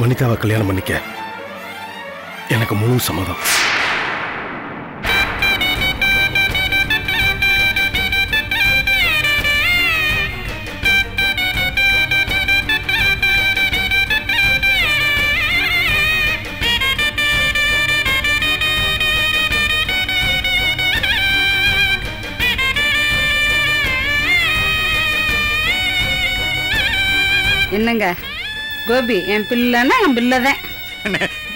மனிதாவை கல்யாணம் பண்ணிக்க எனக்கு முழு சம்மதம். என்னங்க கோபி, என் பிள்ளைன்னா என் பிள்ளைதான்.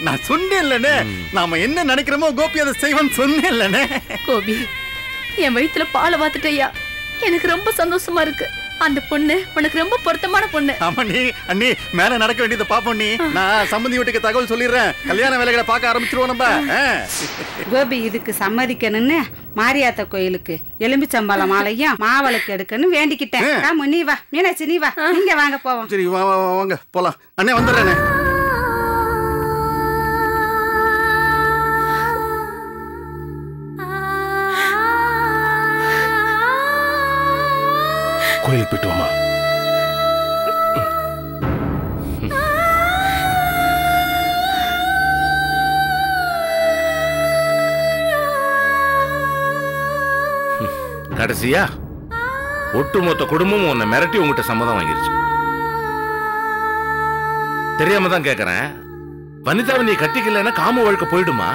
நான் சொன்னேன்லண்ணே, நாம என்ன நினைக்கிறோமோ கோபி அதை செய்வன்னு சொன்னேன்லண்ணே. கோபி, என் வயிற்றுல பாலை வாத்துட்டையா, எனக்கு ரொம்ப சந்தோஷமா இருக்கு. அந்த பொண்ணு உனக்கு ரொம்ப பொருத்தமான பொண்ணு. ஆமா, நீ அண்ணி மேல நடக்க வேண்டியதை பாப்போம். நீ நான் சம்மந்தி வீட்டுக்கு தகவல் சொல்லிடுறேன். கல்யாண வேலைகளை பார்க்க ஆரம்பிச்சிருவோம் நம்ம. கோபி, இதுக்கு சம்மதிக்கணும்னு மாரியாத்த கோயிலுக்கு எலும்பிச்சம்பளம் மாலையும் மாவளுக்கு எடுக்கணும் வேண்டிக்கிட்டேன். ஆமா, நீ வா மீனாட்சி, நீ வா, நீங்க வாங்க போவோம். சரி வா வா வாங்க போலாம். அண்ணே வந்துடுறேண்ணே. கோயிலுக்கு போயிட்டுவோமா? கடைசியா ஒட்டுமொத்த குடும்பமும் உன்னை மிரட்டி உங்ககிட்ட சம்மதம் வாங்கிருச்சு. தெரியாம தான் கேக்குறேன், வனிதாவை நீ கட்டிக்கலன்னா காம வாழ்க்கை போயிடுமா?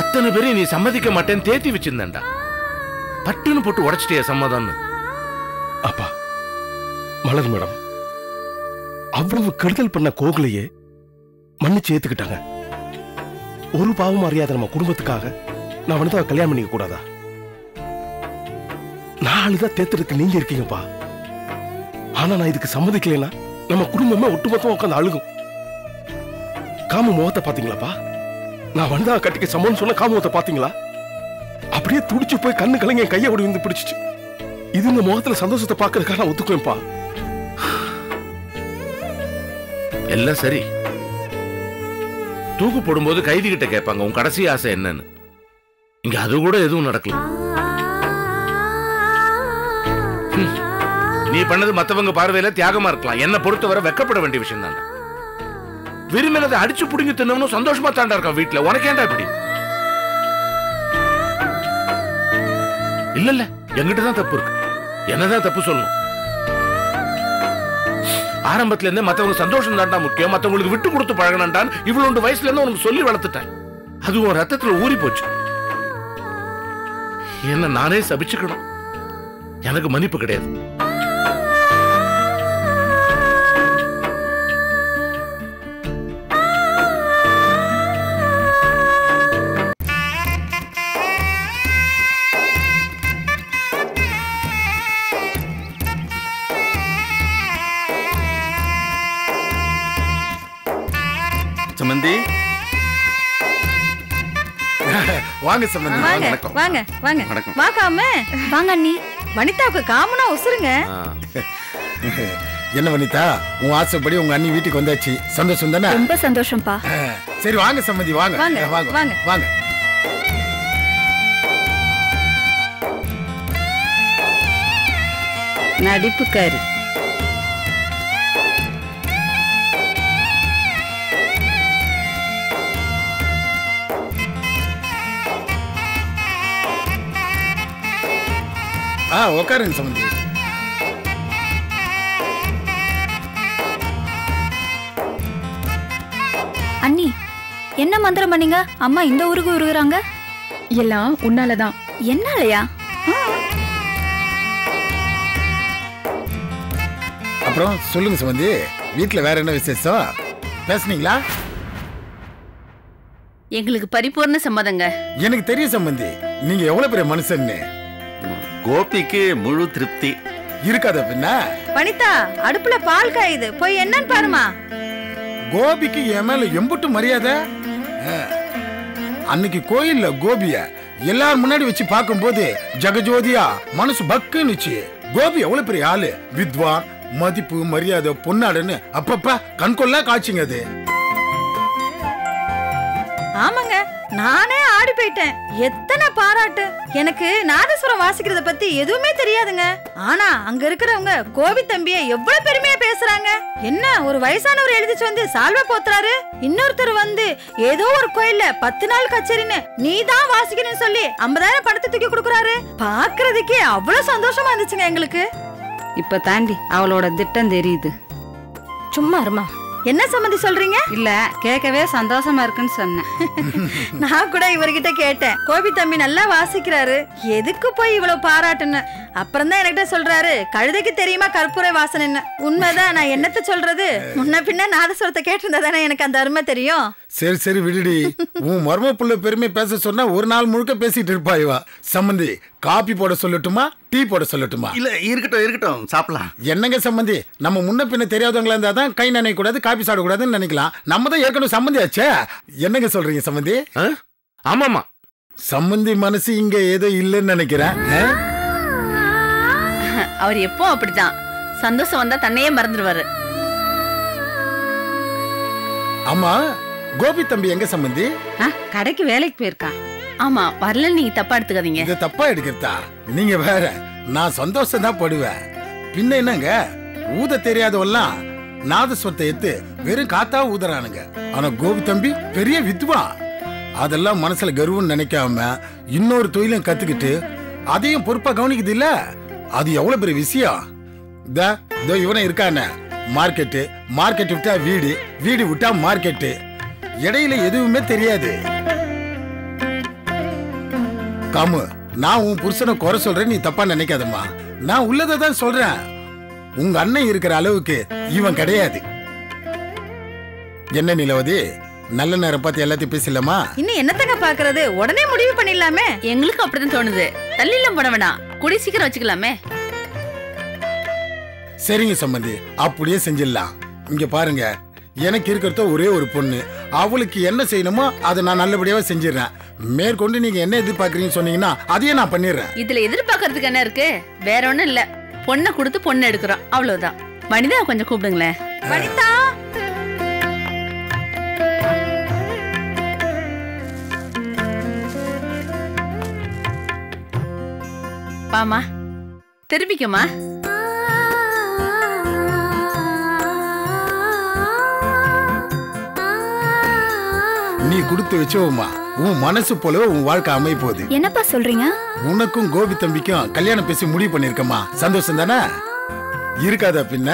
அத்தனை பேரையும் நீ சம்மதிக்க மாட்டேன்னு தேத்தி வச்சிருந்தா பட்டுன்னு போட்டு உடைச்சிட்டிய சம்மதம்னு. அப்பா, மலர் மேடம் அவ்வளவு கெடுதல் பண்ண கோகுலையே மன்னிச்சு ஏத்துக்கிட்டாங்க. ஒரு பாவம் அறியாத நம்ம குடும்பத்துக்காக நான் வனிதாவை கல்யாணம் பண்ணிக்க கூடாதா? நாலுதான் தேர்தலுக்கு நீங்க இருக்கீங்கப்பா. ஆனா நான் இதுக்கு சம்மதிக்கலைன்னா நம்ம குடும்பமே ஒட்டுமொத்தமா உட்காந்து அழுகும். காம முகத்தை பாத்தீங்களாப்பா? நான் வனிதாவை கட்டிக்க சம்மதம் சொன்ன காம முகத்தை பாத்தீங்களா? அப்படியே துடிச்சு போய் கண்ணு கலங்க என் கையை ஒடிந்து பிடிச்சிச்சு. இது இந்த முகத்துல சந்தோஷத்தை பாக்குறதுக்காக நான் ஒத்துக்குவேன்ப்பா. எல்லாம் சரி, தூக்கு போடும்போது கைதி கிட்ட கேட்பாங்க உன் கடைசி ஆசை என்னன்னு. இங்க அது கூட எதுவும் நடக்கல. நீ பண்ணது மத்தவங்க பார்வையில தியாகமா இருக்கலாம், என்ன பொறுத்தவரை வெக்கப்பட வேண்டிய விஷயம் தான். விரும்பினதை அடிச்சு புடுங்கி தின்னவனும் சந்தோஷமா தாண்டா இருக்கான் வீட்டுல. உனக்கேண்டா இப்படி? இல்ல இல்ல, எங்கிட்டதான் தப்பு இருக்கு, என்னதான் தப்பு சொல்லணும். ஆரம்பத்துல இருந்தே மத்தவங்க சந்தோஷம் தாண்டா முக்கியம், மத்தவங்களுக்கு விட்டு கொடுத்து பழகணும்டான் இவ்வளவு வயசுல இருந்து உனக்கு சொல்லி வளர்த்துட்டேன். அது உன் ரத்தத்துல ஊறி போச்சு. என்ன நானே சபிச்சுக்கணும், எனக்கு மன்னிப்பு கிடையாது. வாங்க சம்பந்தி, வணக்கம். வாங்க வாங்க வாக்காம வாங்க அண்ணி. வனிதாவுக்கு காமனா உசுருங்க. என்ன வனிதா, உன் ஆசைப்படி உங்க அண்ணி வீட்டுக்கு வந்தாச்சு, சந்தோஷம் தானே? ரொம்ப சந்தோஷம்ப்பா. சரி வாங்க சம்பந்தி, வாங்க வாங்க வாங்க வாங்க. நடிப்புக்காரி உக்காருங்க சம்பந்தி. அண்ணி என்ன மந்திரம் பண்ணீங்க? அம்மா இந்த ஊருக்கு உருகுறாங்க. எல்லாம் உன்னாலதான். என்னாலயா? அப்புறம் சொல்லுங்க சம்பந்தி, வீட்டுல வேற என்ன விசேஷம் பேசுனீங்களா? எங்களுக்கு பரிபூர்ண சம்மதங்க. எனக்கு தெரியும் சம்பந்தி, நீங்க எவ்வளவு பெரிய மனுஷன்னு. கோபிக்கு முழு திருப்தி இருக்காத பின்ன வனிதா அடுப்புல பால் காயுது, போய் என்னன்னு பாருமா. கோபிக்கு என் மேல எம்புட்டு மரியாதை. அன்னைக்கு கோயில்ல கோபிய எல்லாரும் முன்னாடி வச்சு பார்க்கும்போது ஜெகஜோதியா மனசு பக்குனுச்சு. கோபி எவ்வளவு பெரிய ஆளு, வித்வான், மதிப்பு மரியாதை பொன்னாடுன்னு அப்பப்ப கண்கொள்ளா காட்சிங்க அது. ஆமாங்க, நானே ஆடி போயிட்டேன். எத்தனை பாராட்டு. எனக்கு நாதஸ்வரம் வாசிக்கிறத பத்தி எதுவுமே தெரியாதுங்க. ஆனா அங்க இருக்கிறவங்க கோபி தம்பிய எவ்வளவு பெருமையா பேசுறாங்க. என்ன ஒரு வயசானவர் எழுதிச்சு வந்து சால்வை போத்துறாரு, இன்னொருத்தர் வந்து ஏதோ ஒரு கோயில்ல 10 நாள் கச்சேரின்னு நீ தான் வாசிக்கணும்னு சொல்லி 50,000 பணத்தை தூக்கி கொடுக்குறாரு. பாக்குறதுக்கே அவ்வளவு சந்தோஷமா இருந்துச்சுங்க எங்களுக்கு. இப்ப தாண்டி அவளோட திட்டம் தெரியுது. சும்மா இருமா, என்ன சம்மந்தி சொல்றீங்க? இல்ல, கேட்கவே சந்தோஷமா இருக்குன்னு சொன்னேன். நான் கூட இவர்கிட்ட கேட்டேன், கோபி தம்பி நல்லா வாசிக்கிறாரு, எதுக்கு போய் இவ்வளவு பாராட்டுன்னு. அப்புறம் தான் என்கிட்ட சொல்றாரு, கழுதைக்கு தெரியுமா கற்பூரை வாசனைன்னு. உண்மைதான், நான் என்னத்த சொல்றது, முன்ன பின்ன நாதஸ்வரத்தை கேட்டிருந்தா தானே எனக்கு அந்த அருமை தெரியும். சரி சரி விடுடி, உன் மர்ம புள்ள பெருமை பேச சொன்னா ஒரு நாள் முழுக்க பேசிட்டு இருப்பா இவா. சம்மந்தி, காபி போட சொல்லட்டுமா டீ போட சொல்லட்டுமா? இல்ல இருக்கட்டும் இருக்கட்டும், சாப்பிடலாம். என்னங்க சம்மந்தி, நம்ம முன்ன பின்ன தெரியாதவங்களா இருந்தா தான் கை நினைக்க கூடாது, காபி சாப்பிட கூடாதுன்னு நினைக்கலாம். நம்ம தான் ஏற்கனவே சம்மந்தி ஆச்சே. என்னங்க சொல்றீங்க சம்மந்தி? ஆமாமா, சம்மந்தி மனசு இங்க ஏதோ இல்லன்னு நினைக்கிறேன். அவர் எப்போ அப்படிதான், சந்தோஷம் வந்தா தன்னையே மறந்துடுவாரு. ஆமா, கோபி தம்பி எங்க சம்மந்தி? கடைக்கு வேலைக்கு போயிருக்கான். ஆமா, வரல, நீங்க தப்பா எடுத்துக்காதீங்க. இது தப்பா எடுக்கிறதா? நீங்க வேற, நான் சந்தோஷம் தான் படுவேன். பின்ன என்னங்க, ஊத தெரியாதவெல்லாம் நாதஸ்வரத்தை எடுத்து வெறும் காத்தா ஊதுறானுங்க. ஆனா கோபி தம்பி பெரிய வித்வான். அதெல்லாம் மனசுல கர்வம்னு நினைக்காம இன்னொரு தொழிலும் கத்துக்கிட்டு அதையும் பொறுப்பா கவனிக்குது இல்ல, அது எவ்வளவு பெரிய விஷயம். இதோ இவனே இருக்கானே, மார்க்கெட்டு, மார்க்கெட் விட்டா வீடு, வீடு விட்டா மார்க்கெட்டு, இடையில எதுவுமே தெரியாது. காமு, நான் உன் புருஷனை குறை சொல்றேன், நீ தப்பா நினைக்காதம்மா. நான் உள்ளதை தான் சொல்றேன். உங்க அண்ணன் இருக்கிற அளவுக்கு இவன் கிடையாது. என்ன நிலவதி, நல்ல நேரம் பார்த்து எல்லாத்தையும் பேசலாமா? இன்னும் என்னத்தங்க பாக்குறது, உடனே முடிவு பண்ணிடலாமே. எங்களுக்கு அப்படிதான் தோணுது, தள்ளிலாம் போட வேணாம், கூடி சீக்கிரம் வச்சுக்கலாமே. சரிங்க சம்பந்தி, அப்படியே செஞ்சிடலாம். இங்க பாருங்க, எனக்கு இருக்கிறதோ ஒரே ஒரு பொண்ணு, அவளுக்கு என்ன செய்யணுமோ அதை நான் நல்லபடியாவே செஞ்சிடறேன். மேற்கொண்டு நீங்க என்ன எதிர்பார்க்கறீங்கன்னு சொன்னீங்கன்னா அதையே நான் பண்ணிடுறேன். இதுல எதிர்பார்க்கறதுக்கு என்ன இருக்கு? வேற ஒண்ணும் இல்ல, பொண்ணை கொடுத்து பொண்ணு எடுக்கிறோம், அவ்வளவுதான். வனிதா கொஞ்சம் கூப்பிடுங்களேன். வனிதா, பாமா திரும்பிக்குமா. நீ கொடுத்து வச்சோமா, உன் மனசு போலவே உன் வாழ்க்கை அமைய போகுது. என்னப்பா சொல்றீங்க? உனக்கும் கோபி தம்பிக்கும் கல்யாணம் பேசி முடிவு பண்ணிருக்கமா, சந்தோஷம் தானே இருக்காதா? பின்ன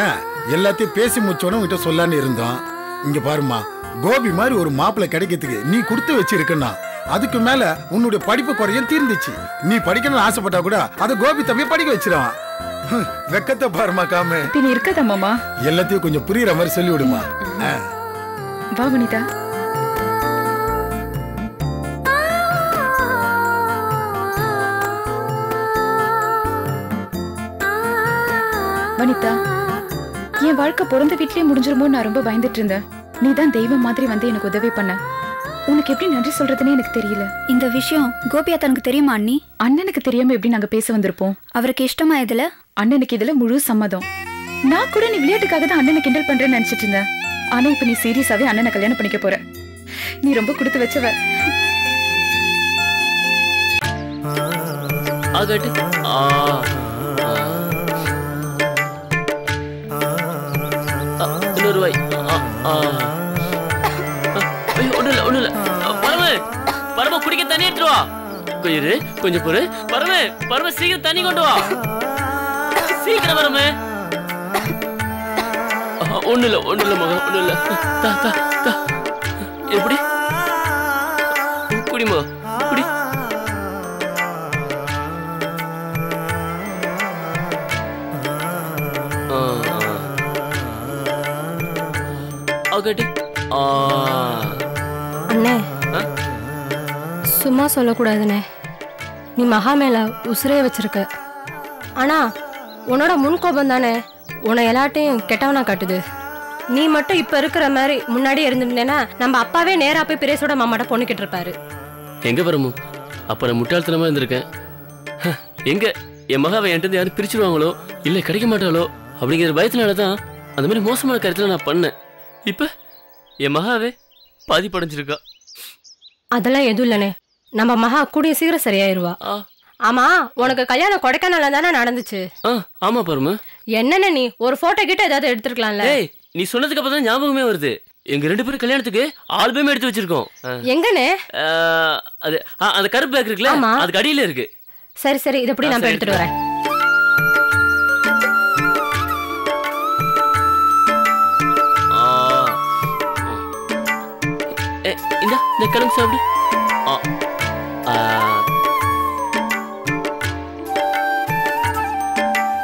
எல்லாத்தையும் பேசி முடிச்சோன்னு உன்கிட்ட சொல்லான்னு இருந்தோம். இங்க பாருமா, கோபி மாதிரி ஒரு மாப்பிள்ளை கிடைக்கிறதுக்கு நீ கொடுத்து வச்சிருக்கா. அதுக்கு மேல உன்னுடைய படிப்பு குறையும் தீர்ந்துச்சு. நீ படிக்கணும்னு ஆசைப்பட்டா கூட அது கோபி தம்பியை படிக்க வச்சிருவான். வெக்கத்தை பாருமா காமு. பின் இருக்கதா மாமா, எல்லாத்தையும் கொஞ்சம் புரியுற மாதிரி சொல்லி விடுமா. வா வனிதா. வனிதா, என் வாழ்க்கை பிறந்த வீட்லயே முடிஞ்சிருமோ நான் ரொம்ப பயந்துட்டு இருந்தேன். நீ தான் தெய்வம் மாதிரி வந்து எனக்கு உதவி பண்ண. உனக்கு எப்படி நன்றி சொல்றதுன்னு எனக்கு தெரியல. இந்த விஷயம் கோபியா தனக்கு தெரியுமா அண்ணி? அண்ணனுக்கு தெரியாம எப்படி நாங்க பேச வந்திருப்போம்? அவருக்கு இஷ்டமா இதுல? அண்ணனுக்கு இதுல முழு சம்மதம். நான் கூட நீ விளையாட்டுக்காக தான் அண்ணனை கிண்டல் பண்றேன்னு நினைச்சிட்டு இருந்தேன். ஆனா இப்ப நீ சீரியஸாவே அண்ணனை கல்யாணம் பண்ணிக்க போற. நீ ரொம்ப கொடுத்து வச்சவ. பரம குடிக்க தண்ணி எடுத்துட்டு வா. கொஞ்சம் கொஞ்சம் பொறு. பரம பரம சீக்கிரம் தண்ணி கொண்டு வா. சீக்கிரம் பரம. ஒண்ணு இல்ல ஒண்ணு இல்ல மகன், ஒண்ணு இல்ல. எப்படி குடிமா குடி. அண்ணே, சும்மா சொல்லக்கூடாதுண்ணே. நீ மகா மேல உசுரே வச்சிருக்க. ஆனா உன்னோட முன்கோபம் தானே உன்னை எல்லாட்டையும் கெட்டவனா காட்டுது. நீ மட்டும் இப்ப இருக்கிற மாதிரி முன்னாடியே இருந்திருந்தேன்னா நம்ம அப்பாவே நேரா போய் பிரேசோட மாமாட்ட பொண்ணு கிட்டிருப்பாரு. எங்க வருமோ? அப்ப நான் முட்டாள்தனமா இருந்திருக்கேன். எங்க என் மகாவை என்கிட்ட யாரும் பிரிச்சுருவாங்களோ இல்லை கிடைக்க மாட்டாளோ அப்படிங்கிற பயத்தினால தான் அந்த மாதிரி மோசமான கருத்தில் நான் பண்ணேன். இப்போ என் மகாவே பாதிப்படைஞ்சிருக்கா. அதெல்லாம் எதுவும் இல்லைண்ணே, நம்ம மகா கூடிய சீக்கிரம் சரியாயிருவா. ஆமா, உனக்கு கல்யாணம் கொடைக்கானல தானே நடந்துச்சு? ஆமா பருமா. என்னென்ன நீ ஒரு போட்டோ கிட்ட ஏதாவது எடுத்துருக்கலாம்ல. நீ சொன்னதுக்கு அப்புறம் தான் ஞாபகமே வருது, எங்க ரெண்டு பேரும் கல்யாணத்துக்கு ஆல்பமே எடுத்து வச்சிருக்கோம். எங்கண்ணே? அது அந்த கருப்பு பேக் இருக்குல்ல, அதுக்கு அடியில இருக்கு. சரி சரி, இத அப்படியே நான் எடுத்துட்டு வரேன். இந்த கலங்க சாப்பிடு.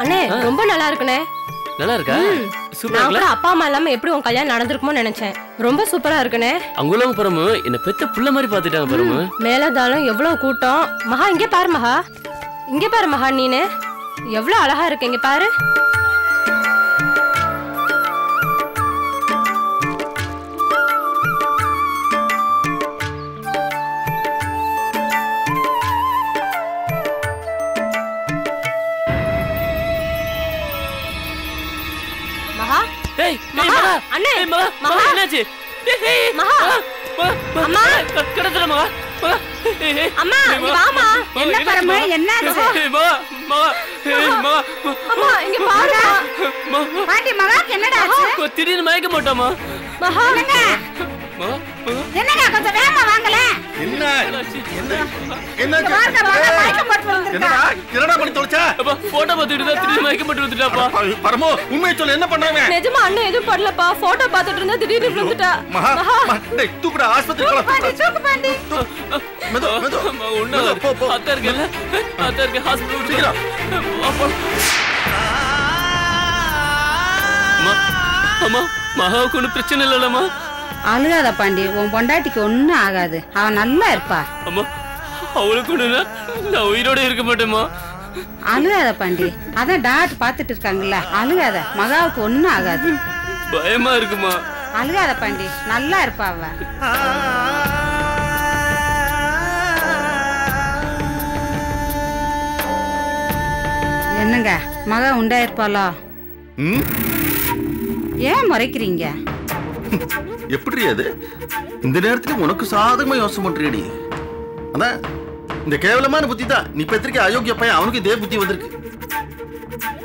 அண்ணே ரொம்ப நல்லா இருக்குண்ணே. நல்லா இருக்கா? சூப்பரா இருக்கு. அப்பா அம்மா இல்லாம எப்படி உன் கல்யாணம் நடந்துருக்குமோ நினைச்சேன். ரொம்ப சூப்பரா இருக்குண்ணே. அங்க உள்ளவங்க பரமு என்ன பெத்த புள்ள மாதிரி பாத்துட்டாங்க பரமு. மேலதாலும் எவ்வளவு கூட்டம். மகா இங்க பாரு, மகா இங்க பாரு, மகா நீனு எவ்வளவு அழகா இருக்கு இங்க பாரு. என்ன பண்றாங்க? பிரச்சனை இல்லமா? அழுகாத பாண்டி, உன் பொண்டாட்டிக்கு ஒன்னும் ஆகாது, அவன் நல்லா இருப்பா. அவளுக்கு நான் உயிரோட இருக்க மாட்டேமா. அழுகாத பாண்டி, அதான் டாக்டர் பாத்துட்டு இருக்காங்கல்ல, அழுகாத, மகாவுக்கு ஒன்னும் ஆகாது. பயமா இருக்குமா? அழுகாத பாண்டி, நல்லா இருப்பா அவ. என்னங்க மகா உண்டா இருப்பாளோ? ஏன் முறைக்கிறீங்க? எப்படி அது இந்த நேரத்துல உனக்கு சாதகமா யோசனை பண்றியடி? அதான் இந்த கேவலமான புத்தி தான் நீ பெற்றிருக்க. அயோக்கிய பையன், அவனுக்கு இதே புத்தி வந்திருக்கு.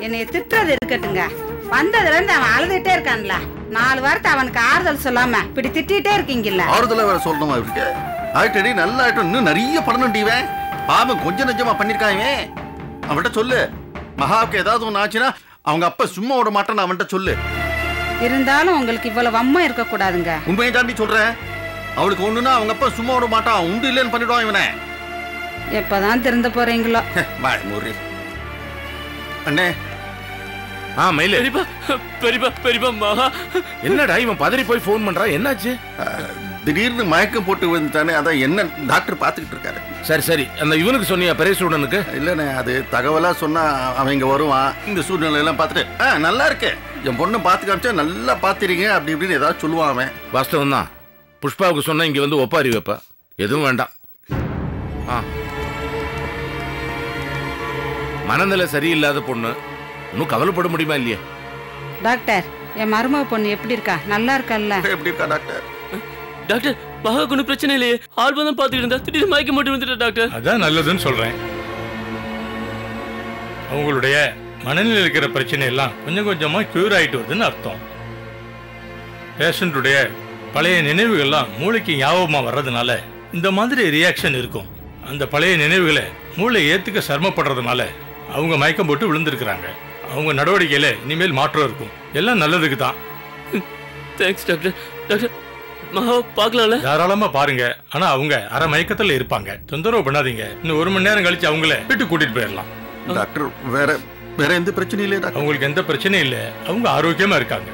என்னை திட்டுறது இருக்கட்டுங்க, வந்ததுல இருந்து அவன் அழுதுட்டே இருக்கான்ல. 4 வாரத்தை அவனுக்கு ஆறுதல் சொல்லாம இப்படி திட்டிகிட்டே இருக்கீங்கல்ல. ஆறுதலா வேற சொல்லணுமா இவருக்கு? ஆயிட்டடி, நல்லா ஆயிட்டும், இன்னும் நிறைய படணும் டீவன். பாவம் கொஞ்சம் நஞ்சமா பண்ணிருக்காங்க. அவன்கிட்ட சொல்லு, மகாவுக்கு ஏதாவது ஒன்று ஆச்சுன்னா அவங்க அப்பா சும்மா விட மாட்டேன்னு அவன்கிட்ட சொல்லு. இருந்தாலும் உங்களுக்கு இவ்வளவு வம்மா இருக்க கூடாதுங்க. உண்மையை தாண்டி சொல்றேன், அவளுக்கு ஒண்ணுன்னா அவங்க அப்பா சும்மா விட மாட்டான், உண்டு இல்லைன்னு பண்ணிடுவான் இவனை. எப்பதான் திறந்த போறீங்களோ? அண்ணே என்னடா இவன் பதறி போய் போன் பண்றான், என்னாச்சு? திடீர்னு மயக்கம் போட்டு வந்துட்டானே, அதான் என்ன டாக்டர் பாத்துக்கிட்டு இருக்காரு. சரி சரி, அந்த இவனுக்கு சொன்னியா பெரிய சூடனுக்கு? இல்லண்ணே, அது தகவலா சொன்னா அவன் இங்க வருவான். இந்த சூழ்நிலை எல்லாம் பாத்துட்டு நல்லா இருக்கு, என் பொண்ணு பாத்து காமிச்சா நல்லா பாத்துறீங்க அப்படி இப்படின்னு ஏதாவது சொல்லுவான் அவன். வாஸ்தவம் தான், புஷ்பாவுக்கு சொன்னா இங்க வந்து ஒப்பாரி வைப்பா. எதுவும் வேண்டாம், மனநிலை சரியில்லாத பொண்ணு, இன்னும் கவலைப்பட முடியுமா இல்லையா? டாக்டர், என் மருமக பொண்ணு எப்படி இருக்கா? நல்லா இருக்கா? எப்படி இருக்கா டாக்டர்? டாக்டர், மகாவுக்கு ஒன்றும் பிரச்சனை இல்லையே, ஆல்பம் தான் பார்த்துக்கிட்டு இருந்தா திடீர்னு மயக்க மட்டும் வந்துட்டா டாக்டர். அதான் நல்லதுன்னு சொல்றேன். அவங்களுடைய மனநிலை இருக்கிற பிரச்சனை எல்லாம் கொஞ்சம் கொஞ்சமா கியூர் ஆயிட்டு வருதுன்னு அர்த்தம். பேஷண்ட்டுடைய பழைய நினைவுகள்லாம் மூளைக்கு ஞாபகமா வர்றதுனால இந்த மாதிரி ரியாக்ஷன் இருக்கும். அந்த பழைய நினைவுகளை மூளை ஏத்துக்க சிரமப்படுறதுனால அவங்க மயக்கம் போட்டு விழுந்திருக்கிறாங்க. அவங்க நடவடிக்கையில இனிமேல் மாற்றம் இருக்கும், எல்லாம் நல்லதுக்கு தான். Thanks doctor. டாக்டர், மகாவை பார்க்கலாம்ல? தாராளமா பாருங்க, ஆனா அவங்க அரை மயக்கத்துல இருப்பாங்க, தொந்தரவு பண்ணாதீங்க. இன்னும் 1 மணி நேரம் கழிச்சு அவங்கள வீட்டுக்கு கூட்டிட்டு போயிடலாம் டாக்டர். வேற வேற எந்த பிரச்சனையும் இல்லை டாக்டர். அவங்களுக்கு எந்த பிரச்சனையும் இல்லை, அவங்க ஆரோக்கியமா இருக்காங்க.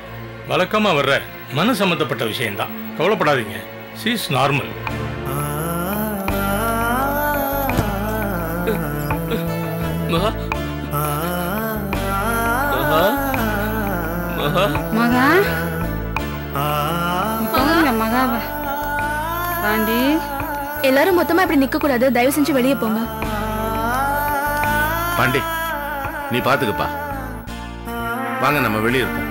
வழக்கமா வர்ற மன சம்பந்தப்பட்ட விஷயம்தான், கவலைப்படாதீங்க. She is normal. மகா, மகா, மகா, மகா, மகா, மகா, பாண்டி, எல்லாரும் மொத்தமா இப்படி நிக்க கூடாது, தயவு செஞ்சு வெளியே போங்க. பாண்டி நீ பாத்துக்கப்பா, வாங்க நம்ம வெளியே இருப்போம்.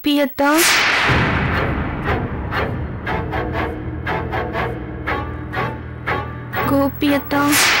கோபியத்தா கோபியத்தா.